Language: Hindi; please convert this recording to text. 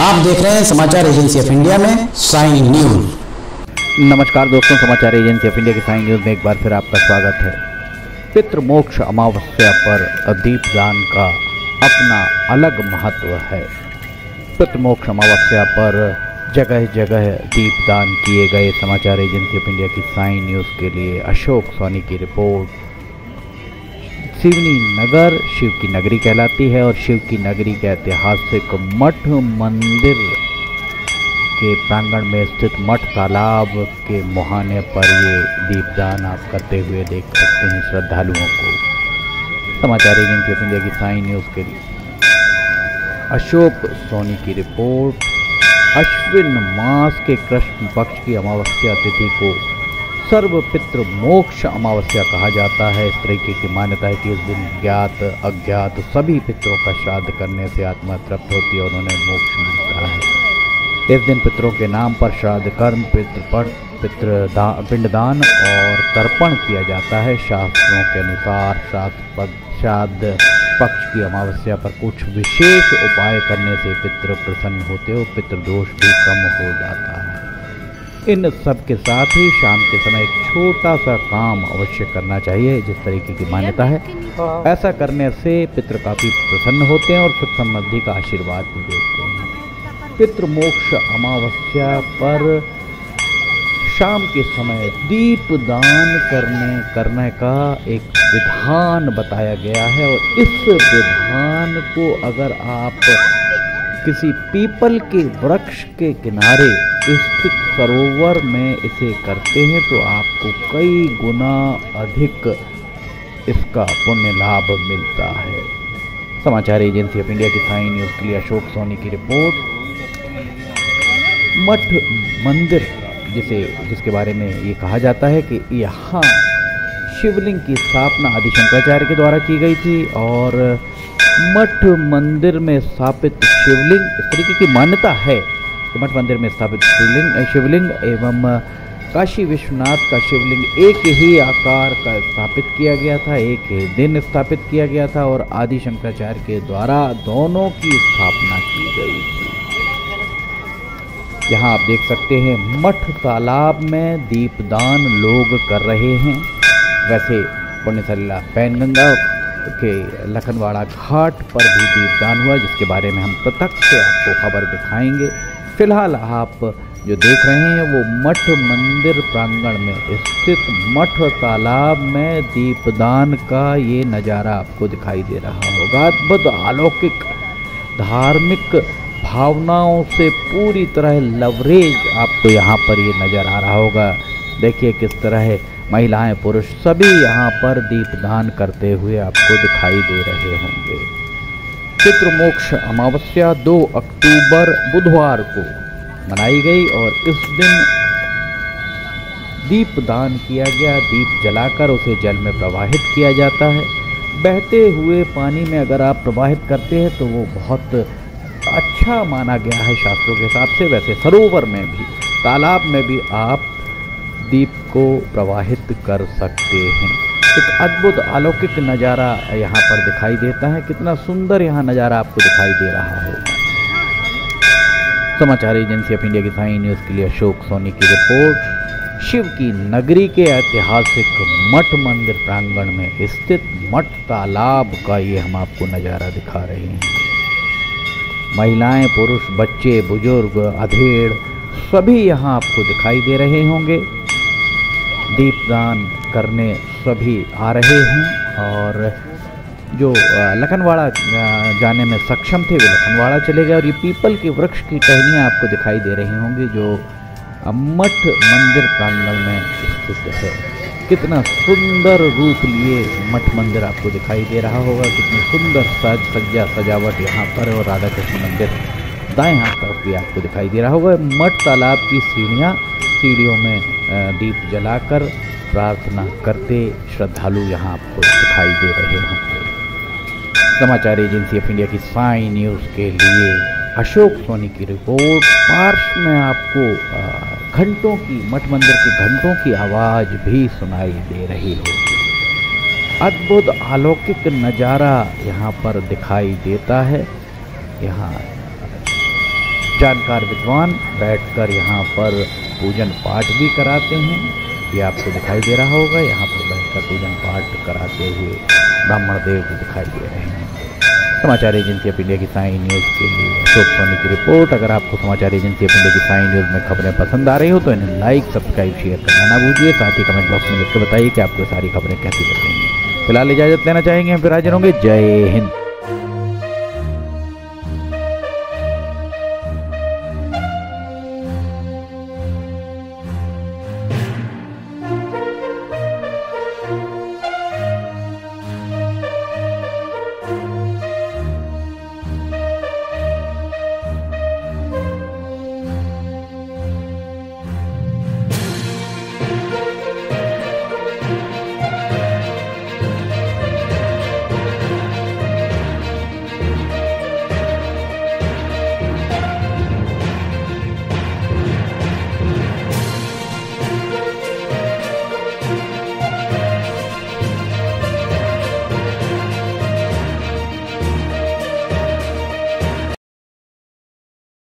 आप देख रहे हैं समाचार एजेंसी ऑफ इंडिया में साई न्यूज। नमस्कार दोस्तों, समाचार एजेंसी ऑफ इंडिया के साई न्यूज में एक बार फिर आपका स्वागत है। पितृमोक्ष अमावस्या पर दीपदान का अपना अलग महत्व है। पितृमोक्ष अमावस्या पर जगह जगह दीपदान किए गए। समाचार एजेंसी ऑफ इंडिया की साई न्यूज़ के लिए अशोक सोनी की रिपोर्ट। सिवनी नगर शिव की नगरी कहलाती है और शिव की नगरी के ऐतिहासिक मठ मंदिर के प्रांगण में स्थित मठ तालाब के मुहाने पर ये दीपदान आप करते हुए देख सकते हैं श्रद्धालुओं को। समाचार एजेंसी ऑफ इंडिया की साई न्यूज़ के लिए अशोक सोनी की रिपोर्ट। अश्विन मास के कृष्ण पक्ष की अमावस्या तिथि को सर्व पितृ मोक्ष अमावस्या कहा जाता है। इस तरीके की मान्यता है कि उस दिन ज्ञात अज्ञात सभी पितरों का श्राद्ध करने से आत्मा तृप्त होती है और उन्हें मोक्ष मिलता है। इस दिन पितरों के नाम पर श्राद्ध कर्म पिंडदान और तर्पण किया जाता है। शास्त्रों के अनुसार श्राद्ध पक्ष की अमावस्या पर कुछ विशेष उपाय करने से पितृ प्रसन्न होते हो पितृदोष भी कम हो जाता है। इन सब के साथ ही शाम के समय एक छोटा सा काम अवश्य करना चाहिए जिस तरीके की मान्यता है। ऐसा करने से पितृ काफ़ी प्रसन्न होते हैं और सुख समृद्धि का आशीर्वाद भी देते हैं। पितृमोक्ष अमावस्या पर शाम के समय दीपदान करने का एक विधान बताया गया है और इस विधान को अगर आप किसी पीपल के वृक्ष के किनारे स्थित सरोवर में इसे करते हैं तो आपको कई गुना अधिक इसका पुण्य लाभ मिलता है। समाचार एजेंसी ऑफ इंडिया की साई न्यूज़ के लिए अशोक सोनी की रिपोर्ट। मठ मंदिर जिसके बारे में ये कहा जाता है कि यहाँ शिवलिंग की स्थापना आदि शंकराचार्य के द्वारा की गई थी और मठ मंदिर में स्थापित शिवलिंग, इस तरीके की मान्यता है कि मठ मंदिर में स्थापित शिवलिंग एवं काशी विश्वनाथ का शिवलिंग एक ही आकार का स्थापित किया गया था, एक ही दिन स्थापित किया गया था और आदि शंकराचार्य के द्वारा दोनों की स्थापना की गई थी। यहाँ आप देख सकते हैं मठ तालाब में दीपदान लोग कर रहे हैं। वैसे पुण्यसल्ला पैनगंगा के लखनवाड़ा घाट पर भी दीपदान हुआ जिसके बारे में हम पृथक से आपको खबर दिखाएंगे। फिलहाल आप जो देख रहे हैं वो मठ मंदिर प्रांगण में स्थित मठ तालाब में दीपदान का ये नज़ारा आपको दिखाई दे रहा होगा। अद्भुत अलौकिक धार्मिक भावनाओं से पूरी तरह लवरेज आपको यहाँ पर ये नज़र आ रहा होगा। देखिए किस तरह महिलाएं पुरुष सभी यहाँ पर दीपदान करते हुए आपको दिखाई दे रहे होंगे। पितृमोक्ष अमावस्या 2 अक्टूबर बुधवार को मनाई गई और इस दिन दीपदान किया गया। दीप जलाकर उसे जल में प्रवाहित किया जाता है। बहते हुए पानी में अगर आप प्रवाहित करते हैं तो वो बहुत अच्छा माना गया है शास्त्रों के हिसाब से। वैसे सरोवर में भी तालाब में भी आप दीप को प्रवाहित कर सकते हैं। एक अद्भुत अलौकिक नज़ारा यहाँ पर दिखाई देता है। कितना सुंदर यहाँ नज़ारा आपको दिखाई दे रहा होगा। समाचार एजेंसी ऑफ इंडिया की साई न्यूज़ के लिए अशोक सोनी की रिपोर्ट। शिव की नगरी के ऐतिहासिक मठ मंदिर प्रांगण में स्थित मठ तालाब का ये हम आपको नज़ारा दिखा रहे हैं। महिलाएं पुरुष बच्चे बुजुर्ग अधेड़ सभी यहाँ आपको दिखाई दे रहे होंगे। दीपदान करने सभी आ रहे हैं और जो लखनवाड़ा जाने में सक्षम थे वे लखनवाड़ा चले गए और ये पीपल के वृक्ष की टहनियाँ आपको दिखाई दे रही होंगी जो मठ मंदिर प्रांगण में स्थित है। कितना सुंदर रूप लिए मठ मंदिर आपको दिखाई दे रहा होगा। कितनी सुंदर सजावट यहाँ पर और राधा कृष्ण मंदिर दाएँ हाथ तरफ भी आपको दिखाई दे रहा होगा। मठ तालाब की सीढ़ियों में दीप जलाकर प्रार्थना करते श्रद्धालु यहाँ आपको दिखाई दे रहे होंगे। समाचार एजेंसी ऑफ इंडिया की साई न्यूज़ के लिए अशोक सोनी की रिपोर्ट। पार्श्व में आपको घंटों की मठ मंदिर के घंटों की आवाज़ भी सुनाई दे रही होगी। अद्भुत अलौकिक नज़ारा यहाँ पर दिखाई देता है। यहाँ जानकार विद्वान बैठकर यहाँ पर पूजन पाठ भी कराते हैं। ये आपको दिखाई दे रहा होगा, यहाँ पर बैठकर पूजन पाठ कराते हुए ब्राह्मण देव भी दिखाई दे रहे हैं। समाचार एजेंसी ऑफ इंडिया की साई न्यूज़ के लिए अशोक सोनी की रिपोर्ट। अगर आपको समाचार एजेंसी ऑफ इंडिया की साई न्यूज़ में खबरें पसंद आ रही हो तो इन्हें लाइक, सब्सक्राइब, शेयर करना ना भूलिए। साथ ही कमेंट बॉक्स में लिख के बताइए कि आपको सारी खबरें कैसी लगती हैं। फिलहाल इजाज़त लेना चाहेंगे, फिर हाजिर होंगे। जय हिंद।